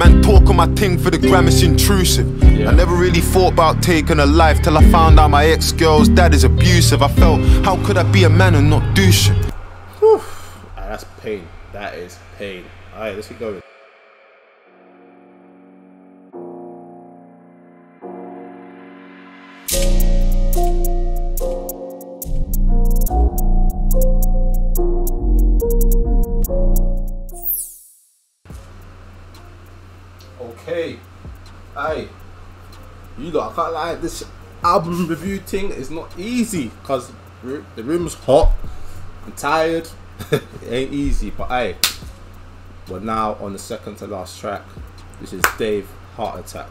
Man talk on my thing for the gram, it's intrusive. I never really thought about taking a life till I found out my ex-girl's dad is abusive. I felt, how could I be a man and not do shit? Whew. That's pain. That is pain. Alright, let's keep going. Okay, aye, you lot, I can't lie, this album review thing is not easy because the room's hot, I'm tired, it ain't easy, but aye, we're now on the second to last track, which is Dave, Heart Attack,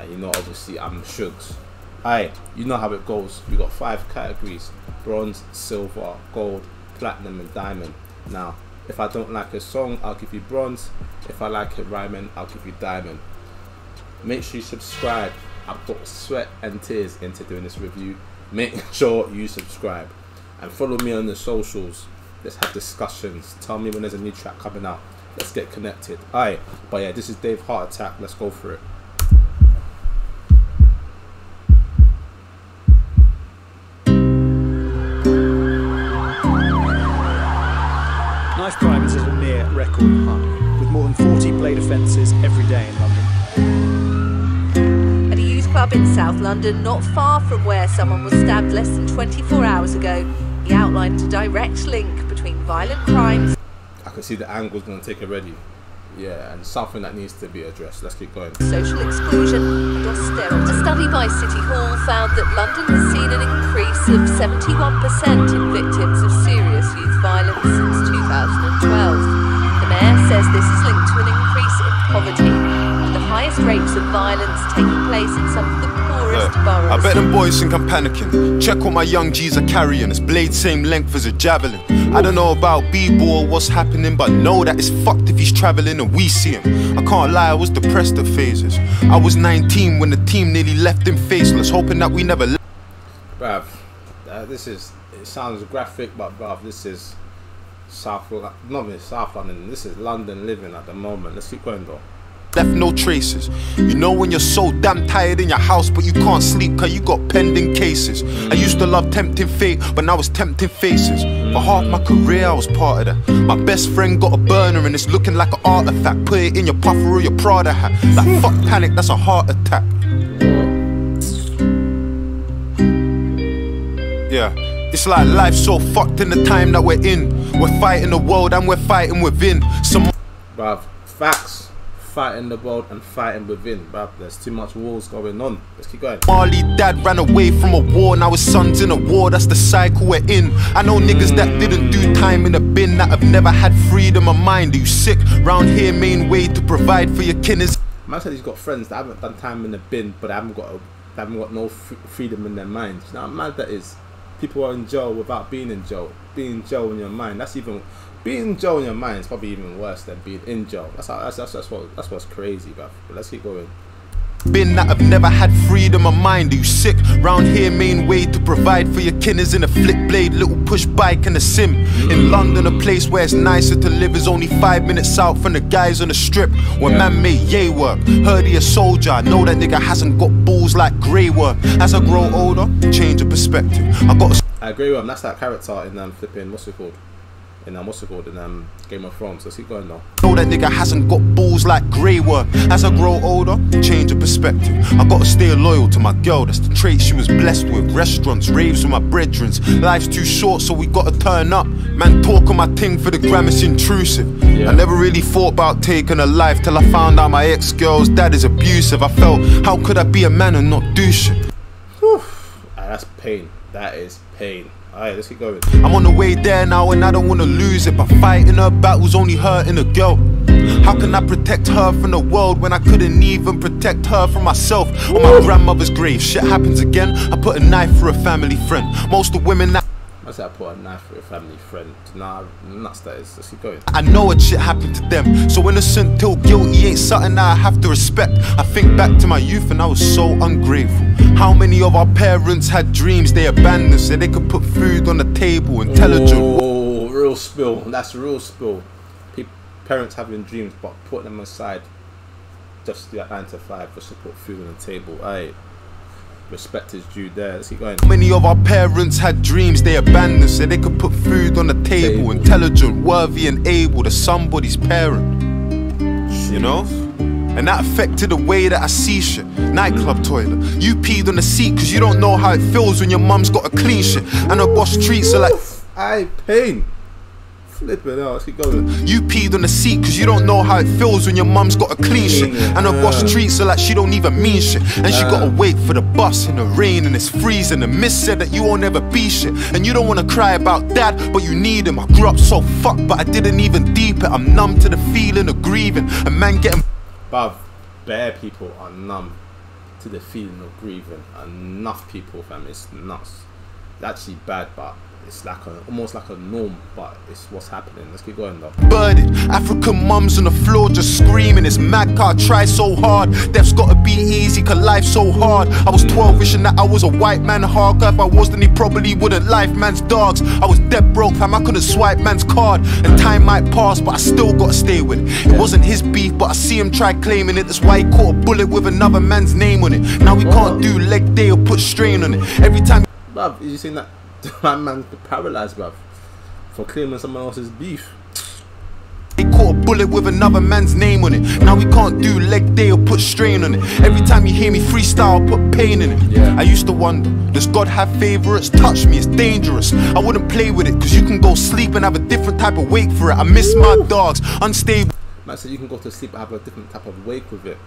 and you know obviously I'm Shugs. Aye, you know how it goes, we got 5 categories, bronze, silver, gold, platinum and diamond. Now, if I don't like a song, I'll give you bronze. If I like it rhyming, I'll give you diamond. Make sure you subscribe. I've got sweat and tears into doing this review. Make sure you subscribe. And follow me on the socials. Let's have discussions. Tell me when there's a new track coming out. Let's get connected. Alright, but yeah, this is Dave, Heart Attack. Let's go for it. Knife crime is at a near record high, with more than 40 blade offences every day in London. At a youth club in South London, not far from where someone was stabbed less than 24 hours ago, he outlined a direct link between violent crimes. I can see the angle's going to take already. Yeah, and something that needs to be addressed. Let's keep going. Social exclusion and austerity. A study by City Hall found that London has seen an increase of 71% in victims of serious youth violence since 2012. The mayor says this is linked to an increase in poverty and the highest rates of violence taking place in some of the poorest boroughs. I bet them boys think I'm panicking. Check what my young G's are carrying. It's blade same length as a javelin. I don't know about B-Ball, what's happening, but know that it's fucked if he's travelling and we see him. I can't lie, I was depressed at phases. I was 19 when the team nearly left him faceless, hoping that we never left. Bruv, this is, it sounds graphic, but bruv, this is South London, this is London living at the moment. Let's keep going though. Left no traces. You know when you're so damn tired in your house, but you can't sleep cause you got pending cases. I used to love tempting fate, but now it's tempting faces. For half my career I was part of that. My best friend got a burner and it's looking like an artifact. Put it in your puffer or your Prada hat. Like fuck panic, that's a heart attack. Yeah, it's like life's so fucked in the time that we're in. We're fighting the world and we're fighting within. Bruv, facts. Fighting the world and fighting within, bruv. There's too much wars going on. Let's keep going. Marley dad ran away from a war, now his son's in a war, that's the cycle we're in. I know niggas that didn't do time in a bin, that have never had freedom of mind. Are you sick? Round here, main way to provide for your kin is. Man said he's got friends that haven't done time in a bin, but haven't got no freedom in their minds. You know how mad that is? People are in jail without being in jail. Being in jail in your mind, that's even. Being in jail in your mind is probably even worse than being in jail. That's what's crazy, bruv. But let's keep going. Been that I've never had freedom of mind. Are you sick? Round here, main way to provide for your kin is in a flick blade, little push bike and a sim. In London, a place where it's nicer to live is only 5 minutes out from the guys on the strip. Where man made yay work. Heard he a soldier. I know that nigga hasn't got balls like Grey Worm. As I grow older, change of perspective. I got a Grey Worm. That's that character in flipping. What's it called? And what's it called in Game of Thrones? Let's keep going now. No, that nigga hasn't got balls like Grey Worm. As I grow older, change of perspective. I gotta stay loyal to my girl, that's the trait she was blessed with. Restaurants, raves with my brethrens. Life's too short, so we gotta turn up. Man talk on my thing for the gram, it's intrusive. I never really thought about taking a life till I found out my ex-girl's dad is abusive. I felt, how could I be a man and not do shit? Whew. That's pain. That is pain. Alright, let's keep going. I'm on the way there now and I don't want to lose it. But fighting her battles only hurting a girl. How can I protect her from the world when I couldn't even protect her from myself? On my grandmother's grave, shit happens again. I put a knife for a family friend. Most of women that... I said I put a knife for a family friend. Nah, nuts that is. Let's keep going. I know what shit happened to them. So innocent till guilty ain't something that I have to respect. I think back to my youth and I was so ungrateful. How many of our parents had dreams they abandoned so they could put food on the table? Intelligent. Oh, real spill. That's real spill. Parents having dreams but putting them aside just the Atlanta flag for support, food on the table. Aye. Respect is due there. Let's keep going. Many of our parents had dreams they abandoned so they could put food on the table. Intelligent, worthy and able to somebody's parent. Jeez. You know? And that affected the way that I see shit. Nightclub toilet. You peed on the seat because you don't know how it feels when your mum's got a clean shit. And her boss treats her like... I pain. Flip it out. Let's keep going. You peed on the seat because you don't know how it feels when your mum's got a clean shit. And her boss treats her like she don't even mean shit. And she gotta wait for the bus in the rain and it's freezing. The miss said that you won't ever be shit. And you don't wanna cry about dad, but you need him. I grew up so fucked, but I didn't even deep it. I'm numb to the feeling of grieving. A man getting... Bruv, bare people are numb to the feeling of grieving. Enough people, fam, it's nuts. It's actually bad, but... it's like a, almost like a norm, but it's what's happening. Let's keep going though. Burden, African mums on the floor just screaming. It's mad car, try so hard. Death's gotta be easy, cause life's so hard. I was 12 wishing that I was a white man hard. If I was, then he probably wouldn't life man's dogs. I was dead broke, fam, I couldn't swipe man's card. And time might pass, but I still gotta stay with it. It wasn't his beef, but I see him try claiming it. That's why he caught a bullet with another man's name on it. Now we can't do leg day or put strain on it. Every time... Love, you seen that? That man's paralysed, bruv, for claiming someone else's beef. They caught a bullet with another man's name on it. Now we can't do leg day or put strain on it. Every time you hear me freestyle, I put pain in it. Yeah. I used to wonder, does God have favourites? Touch me, it's dangerous. I wouldn't play with it, because you can go sleep and have a different type of wake for it. I miss my dogs, unstable. Man said you can go to sleep and have a different type of wake with it.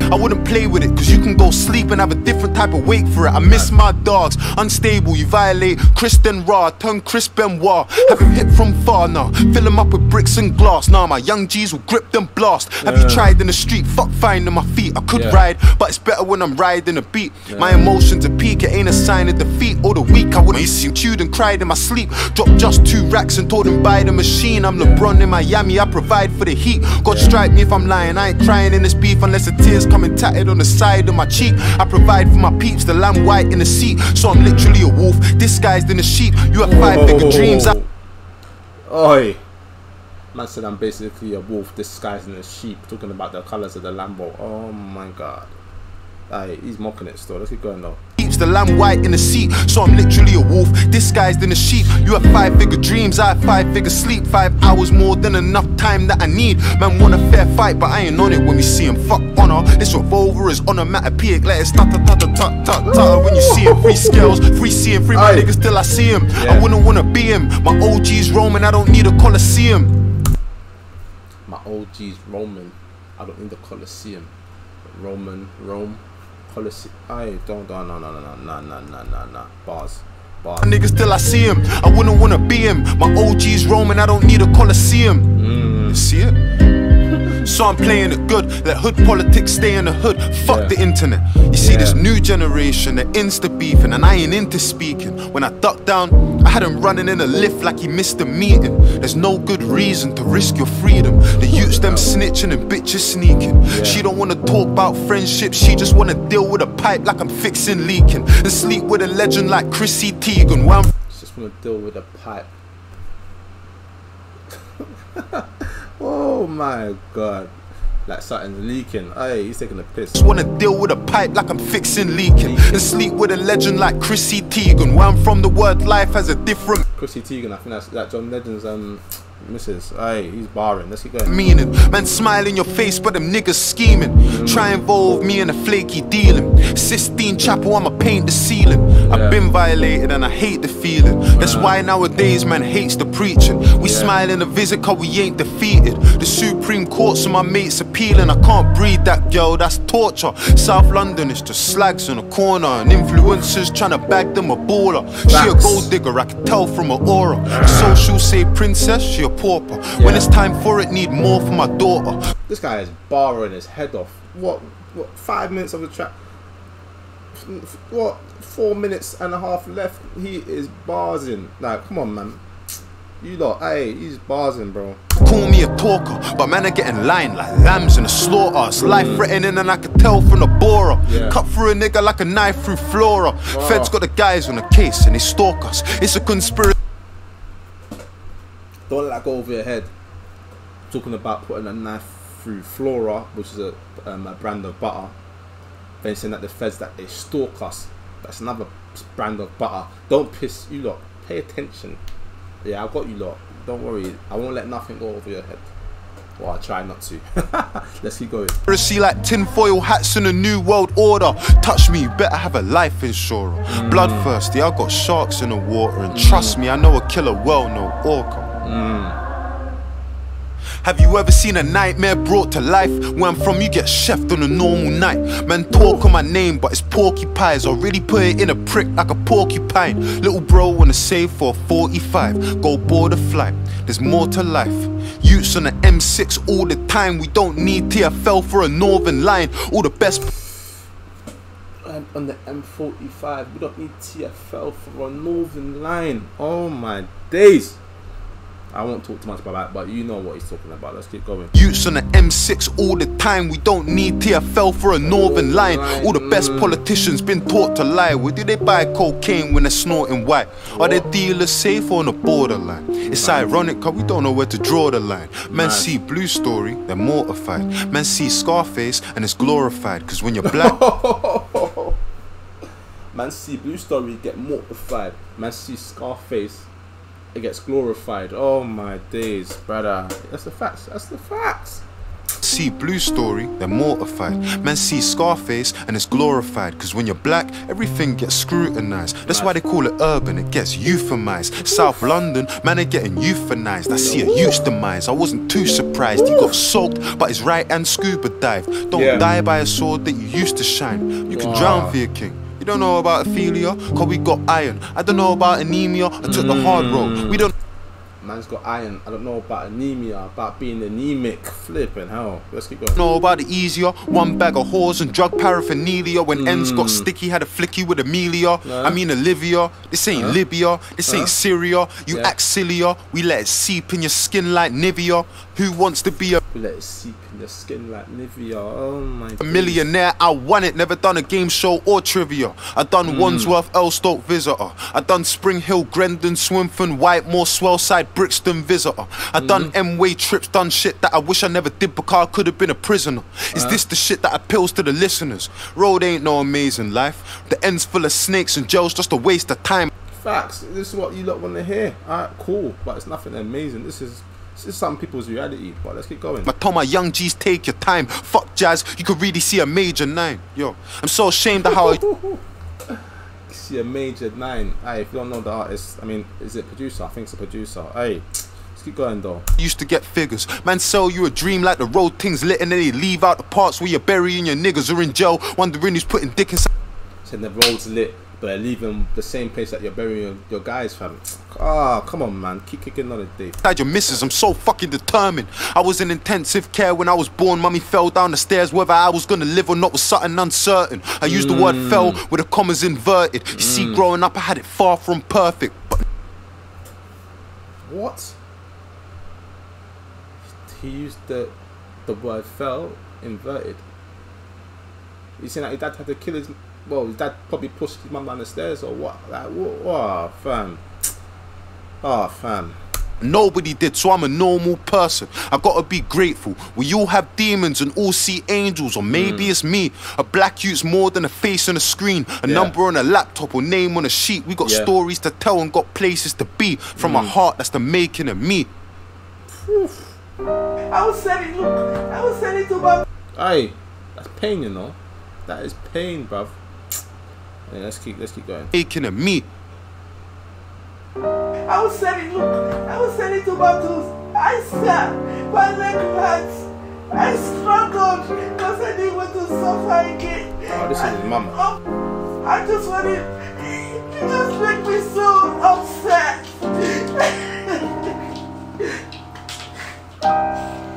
I wouldn't play with it, because you can go sleep and have a different type of wake for it. I miss my dogs, unstable, you violate Kristen Ra, turn Chris Benoit. Have him hit from far now, fill him up with bricks and glass. Now my young G's will grip them blast. Have you tried in the street? Fuck finding my feet. I could ride, but it's better when I'm riding a beat. My emotions are peak, it ain't a sign of defeat. All the week I wouldn't see chewed and cried in my sleep. Dropped just 2 racks and told him buy the machine. I'm LeBron in Miami, I provide for the heat. God strike me if I'm lying, I ain't crying in this beef unless the tears coming tatted on the side of my cheek. I provide for my peeps, the lamb white in the seat. So I'm literally a wolf, disguised in a sheep. You have 5 bigger dreams. Oi. Man said I'm basically a wolf, disguised in a sheep. Talking about the colours of the Lambo. Oh my god. Aye, he's mocking it still. Let's keep going though. The lamb white in the seat, so I'm literally a wolf disguised in a sheep. You have 5 bigger dreams, I have 5 bigger sleep. 5 hours more than enough time that I need. Man want a fair fight, but I ain't on it when we see him. Fuck honor, this revolver is on a matapeic. Let it start ta-ta-ta-ta-ta-ta. When you see him, 3 scales, 3 seeing, 3 my niggas till I see him. I wouldn't wanna be him. My OG's Roman, I don't need a Colosseum. My OG's Roman, I don't need a Colosseum. Roman, Rome. Policy. I don't no. Bars. Niggas till I see him. I wouldn't wanna be him. My OG's Roman, I don't need a Colosseum. You see it? So I'm playing it good. Let hood politics stay in the hood. Fuck the internet. You see this new generation, they're insta beefing, and I ain't into speaking. When I ducked down, I had him running in a lift like he missed a meeting. There's no good reason to risk your freedom. The youths them snitching and bitches sneaking. She don't wanna talk about friendship, she just wanna deal with a pipe like I'm fixing leaking. And sleep with a legend like Chrissy Teigen. Well, just wanna deal with a pipe. Oh my god. Like something's leaking. Hey, he's taking a piss. Just wanna deal with a pipe like I'm fixing leaking. And sleep with a legend like Chrissy Teigen. Where I'm from, the word life has a different... Chrissy Teigen, I think that's like John Legend's Mrs. Hey, he's barring. Let's keep going. Meaning, man smile in your face, but them niggas scheming. Try involve me in a flaky dealing. Sistine Chapel, I'ma paint the ceiling. I've been violated and I hate the feeling. That's why nowadays man hates the preaching. We smile in the visit cause we ain't defeated. The Supreme Court's and my mates appealing. I can't breathe that girl, that's torture. South London is just slags in a corner. And influencers trying to bag them a baller. She a gold digger, I can tell from her aura. Social say princess, she a pauper. When it's time for it, need more for my daughter. This guy is barring his head off. What 5 minutes of the track? What, 4.5 minutes left? He is barsing. Like, come on, man. You lot, hey, he's barsing, bro. Call me a talker, but man, I get in line like lambs in a slaughter. It's life threatening, and I can tell from the borer. Cut through a nigga like a knife through flora. Feds got the guys on the case, and they stalk us. It's a conspiracy. Don't let that go over your head. Talking about putting a knife through Flora, which is a brand of butter. Then saying that the feds that they stalk us, that's another brand of butter. Don't piss you lot. Pay attention. Yeah, I've got you lot. Don't worry. I won't let nothing go over your head. Well, I try not to. Let's keep going. See like tinfoil hats in a new world order. Touch me, you better have a life insurer. Bloodthirsty, I got sharks in the water. And trust me, I know a killer well, no orca. Have you ever seen a nightmare brought to life? Where I'm from, you get chefed on a normal night. Man, talk on my name, but it's porky pies. I really put it in a prick like a porcupine. Little bro wanna save for a 45. Go board a flight, there's more to life. Utes on the M6 all the time. We don't need TFL for a northern line. All the best. I'm on the M45. We don't need TFL for a northern line. Oh my days. I won't talk too much about that, but you know what he's talking about. Let's keep going. Utes on the M6 all the time. We don't need TFL for a northern line. All the best politicians been taught to lie. Where do they buy cocaine when they're snorting white? Are their dealers safe or on the borderline? It's ironic because we don't know where to draw the line. Men see Blue Story, they're mortified. Men see Scarface and it's glorified. Because when you're black... Man see Blue Story, get mortified. Man see Scarface, it gets glorified. Oh my days, brother. That's the facts. That's the facts. See Blue Story, they're mortified. Men see Scarface and it's glorified. Because when you're black, everything gets scrutinized. That's why they call it urban, it gets euphemized. South London, man, they're getting euphemized. I see a huge demise, I wasn't too surprised. He got soaked, but his right hand scuba dived. Don't die by a sword that you used to shine. You can drown for your king. You don't know about Ophelia, cause we got iron. I don't know about anemia, I took the hard road. We don't... Man's got iron, I don't know about anemia, about being anemic. Flipping hell, let's keep going. Know about it easier, one bag of whores and drug paraphernalia. When ends got sticky, had a flicky with Amelia. I mean Olivia, this ain't Libya, this ain't Syria. You act sillier, we let it seep in your skin like Nivea. Who wants to be a... We let it seep in your skin like Nivea, oh my... A millionaire, I won it, never done a game show or trivia. I done Wandsworth, Elstoke visitor. I done Spring Hill, Grendon, Swimfin, Whitemore, Swellside, Brixton visitor. I done M-way trips, done shit that I wish I never did because I could have been a prisoner. Is this the shit that appeals to the listeners? Road ain't no amazing life. The end's full of snakes and jail's just a waste of time. Facts, this is what you lot want to hear. Alright, cool, but it's nothing amazing. This is some people's reality, but let's keep going. I told my young G's, take your time. Fuck jazz, you could really see a major nine. Yo, I'm so ashamed of how I... See a major nine. Hey, if you don't know the artist, I mean, is it producer? I think it's a producer. Hey, let's keep going though. Used to get figures. Man sell you a dream like the road things lit and then they leave out the parts where you're burying your niggas or in jail, wondering who's putting dick inside. Saying the road's lit, but they're leaving the same place that you're burying your guys from. Ah, come on, man. Keep kicking on it, Dave. Inside your missus, I'm so fucking determined. I was in intensive care when I was born. Mummy fell down the stairs. Whether I was gonna live or not was something uncertain. I used the word fell with the commas inverted. You see, growing up, I had it far from perfect. But what? He used the word fell inverted. You saying that your dad had to kill his... Well, his dad probably pushed his mum down the stairs or what? Like, what, fam? Oh, fam. Nobody did, so I'm a normal person. I gotta be grateful. We all have demons and all see angels, or maybe it's me. A black youth's more than a face on a screen, a number on a laptop or name on a sheet. We got stories to tell and got places to be. From a heart that's the making of me. Oof. I was selling, look, I was selling to my... Aye, that's pain, you know. That is pain, bruv. Yeah, let's keep going. Making of me. I was selling, look, I was selling tomatoes. I sat, my leg hurts. I struggled because I didn't want to suffer again. Oh, this is his mama. Oh, I just wanted, you just make me so upset.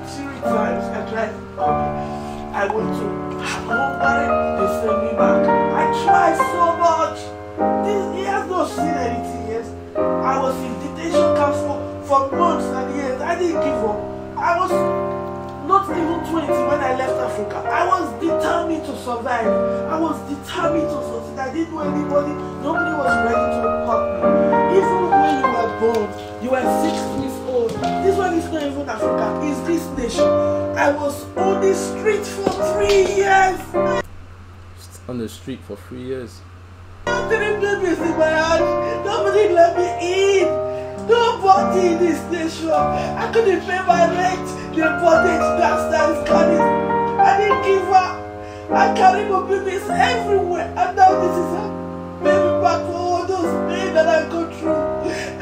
She returned, I tried, I want to go for it, they send me back. I tried so much. This, he has not seen anything. I was in detention camps for months and years. I didn't give up. I was not even 20 when I left Africa. I was determined to survive. I was determined to succeed. I didn't know anybody. Nobody was ready to help me. Even when you were born, you were 6 weeks old. This was England is not even Africa, it's this nation. I was on the street for 3 years. On the street for 3 years? Nobody is in my house. Nobody let me in. Nobody in this nation. I couldn't pay my rent. They bought it downstairs, got it. I didn't give up. I carried my babies everywhere. And now this is a baby back for all those pain that I go through.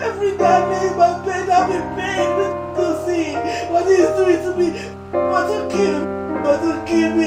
Every day I made my pain, I've been paid to see what he's doing to me. But don't kill me. But don't kill me.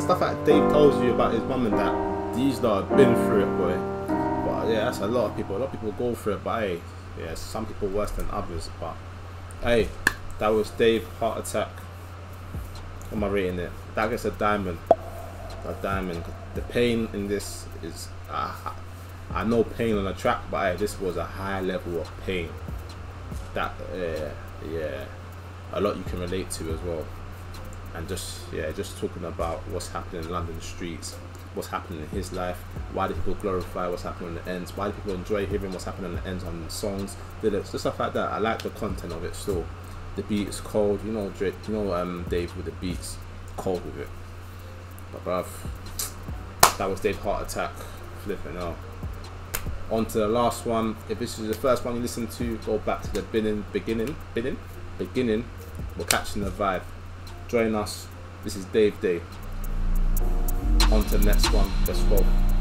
Stuff that Dave tells you about his mum and dad, these lot have been through it, boy. But yeah, that's a lot of people. A lot of people go through it, but hey, yeah, some people worse than others. But hey, that was Dave, heart attack. What am I rating it? That gets a diamond. A diamond. The pain in this is, I know pain on the track, but hey, this was a high level of pain. That, yeah, a lot you can relate to as well. And just talking about what's happening in London streets, what's happening in his life, why do people glorify what's happening on the ends, why do people enjoy hearing what's happening on the ends on the songs, lyrics, just stuff like that. I like the content of it still. The beat is cold, you know, Drake, you know, Dave with the beats, cold with it. But bruv, that was Dave's heart attack, flipping out. On to the last one. If this is the first one you listen to, go back to the beginning. We're catching the vibe. Join us. This is Dave Day. On to the next one. Let's go.